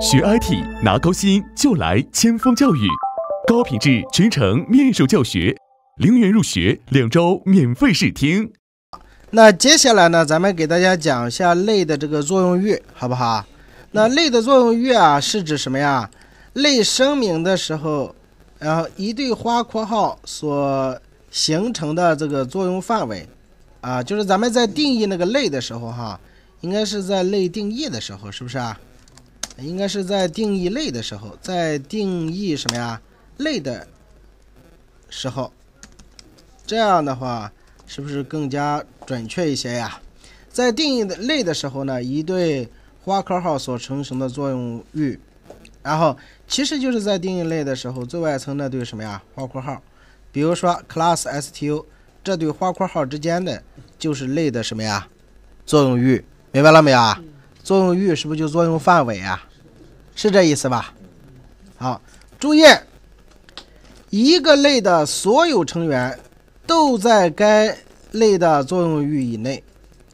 学 IT 拿高薪就来千锋教育，高品质全程面授教学，0元入学，2周免费试听。那接下来呢，咱们给大家讲一下类的这个作用域，好不好？那类的作用域啊，是指什么呀？类声明的时候，然后一对花括号所形成的这个作用范围啊，就是咱们在定义那个类的时候哈，应该是在类定义的时候，是不是啊？ 应该是在定义类的时候，在定义什么呀？类的时候，这样的话是不是更加准确一些呀？在定义的类的时候呢，一对花括号所形成的作用域，然后其实就是在定义类的时候最外层那对什么呀？花括号，比如说 class stu 这对花括号之间的就是类的什么呀？作用域，明白了没有啊？ 作用域是不是就作用范围啊？是这意思吧？好，注意，一个类的所有成员都在该类的作用域以内，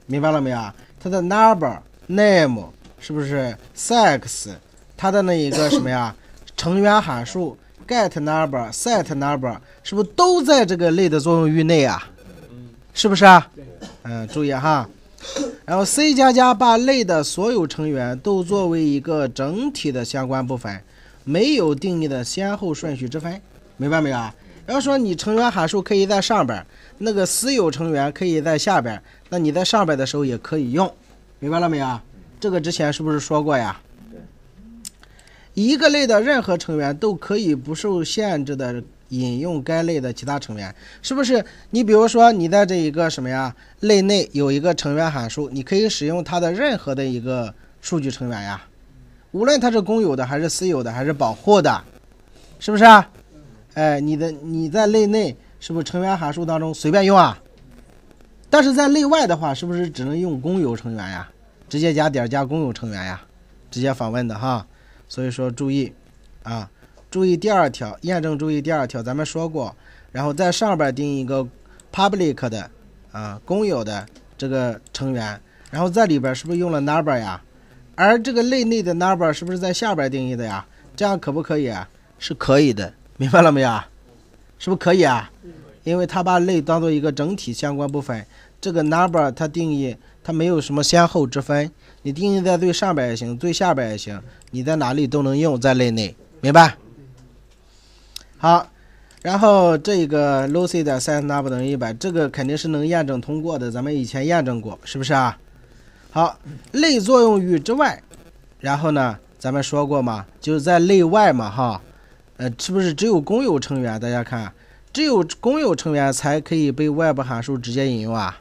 明白了没有啊？它的 number、name 是不是 sex？ 它的那一个什么呀？成员函数 get number、set number 是不是都在这个类的作用域内啊？是不是啊？嗯，注意哈。 然后 C 加加把类的所有成员都作为一个整体的相关部分，没有定义的先后顺序之分，明白没有啊？要说你成员函数可以在上边，那个私有成员可以在下边，那你在上边的时候也可以用，明白了没有啊？这个之前是不是说过呀？一个类的任何成员都可以不受限制的引用该类的其他成员，是不是？你比如说，你在这一个什么呀类内有一个成员函数，你可以使用它的任何的一个数据成员呀，无论它是公有的还是私有的还是保护的，是不是啊？哎，你在类内是不是成员函数当中随便用啊？但是在类外的话，是不是只能用公有成员呀？直接加点加公有成员呀，直接访问的哈。所以说注意啊。 注意第二条，验证注意第二条，咱们说过，然后在上边定一个 public 的啊公有的这个成员，然后在里边是不是用了 number 呀？而这个类内的 number 是不是在下边定义的呀？这样可不可以啊？是可以的，明白了没有？是不是可以啊？因为它把类当做一个整体相关部分，这个 number 它定义它没有什么先后之分，你定义在最上边也行，最下边也行，你在哪里都能用，在类内，明白？ 好，然后这个 Lucy 的 set number 等于100，这个肯定是能验证通过的，咱们以前验证过，是不是啊？好，类作用域之外，然后呢，咱们说过嘛，就是在类外嘛，哈，是不是只有公有成员？大家看，只有公有成员才可以被 web 函数直接引用啊，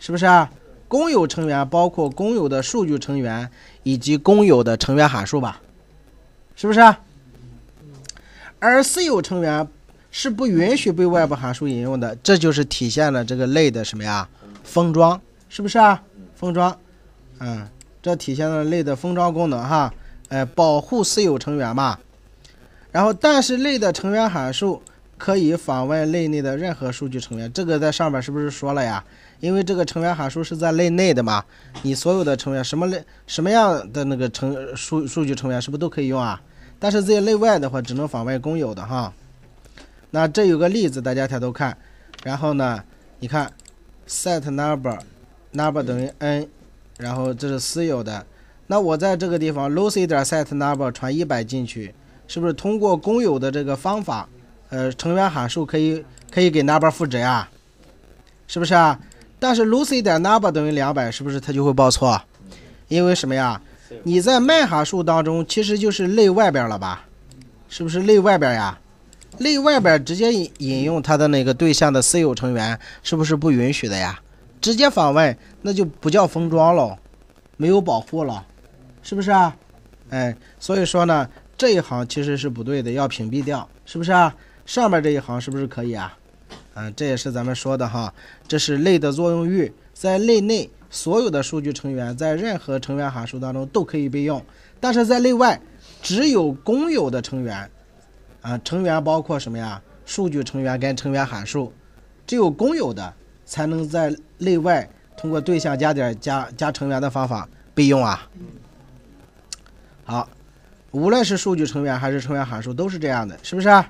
是不是啊？公有成员包括公有的数据成员以及公有的成员函数吧，是不是啊？ 而私有成员是不允许被外部函数引用的，这就是体现了这个类的什么呀？封装，是不是啊？封装，嗯，这体现了类的封装功能哈，保护私有成员嘛。然后，但是类的成员函数可以访问类内的任何数据成员，这个在上面是不是说了呀？因为这个成员函数是在类内的嘛，你所有的成员什么样的那个数据成员是不是都可以用啊？ 但是在类外的话，只能访问公有的哈。那这有个例子，大家抬头看。然后呢，你看 set number 等于 n， 然后这是私有的。那我在这个地方 Lucy 点 set number 传100进去，是不是通过公有的这个方法，成员函数可以给 number 赋值啊？是不是啊？但是 Lucy 点 number 等于200，是不是它就会报错？因为什么呀？ 你在麦函数当中其实就是类外边了吧？是不是类外边呀？类外边直接引用它的那个对象的私有成员，是不是不允许的呀？直接访问那就不叫封装喽，没有保护了，是不是啊？哎，所以说呢，这一行其实是不对的，要屏蔽掉，是不是啊？上面这一行是不是可以啊？嗯，这也是咱们说的哈，这是类的作用域，在类内。 所有的数据成员在任何成员函数当中都可以被用，但是在类外，只有公有的成员，啊，成员包括什么呀？数据成员跟成员函数，只有公有的才能在类外通过对象加点加成员的方法被用啊。好，无论是数据成员还是成员函数都是这样的，是不是啊？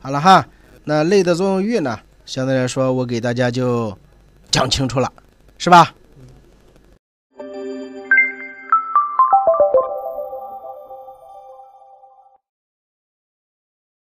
好了哈，那类的作用域呢，相对来说我给大家就讲清楚了，是吧？